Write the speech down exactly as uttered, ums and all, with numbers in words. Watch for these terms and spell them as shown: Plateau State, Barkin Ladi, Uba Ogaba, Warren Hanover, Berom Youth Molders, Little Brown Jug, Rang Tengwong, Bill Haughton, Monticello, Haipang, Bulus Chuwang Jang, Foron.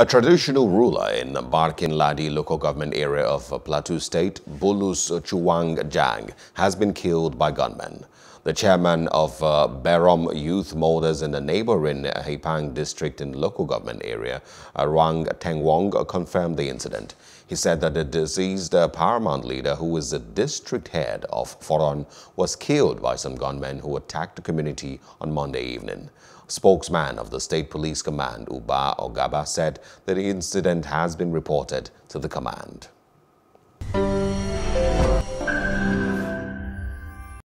A traditional ruler in the Barkin Ladi local government area of Plateau State, Bulus Chuwang Jang, has been killed by gunmen. The chairman of uh, Berom Youth Molders in the neighboring Haipang district in the local government area, uh, Rang Tengwong, confirmed the incident. He said that the deceased uh, paramount leader, who is the district head of Foron, was killed by some gunmen who attacked the community on Monday evening. Spokesman of the State Police Command, Uba Ogaba, said that the incident has been reported to the command.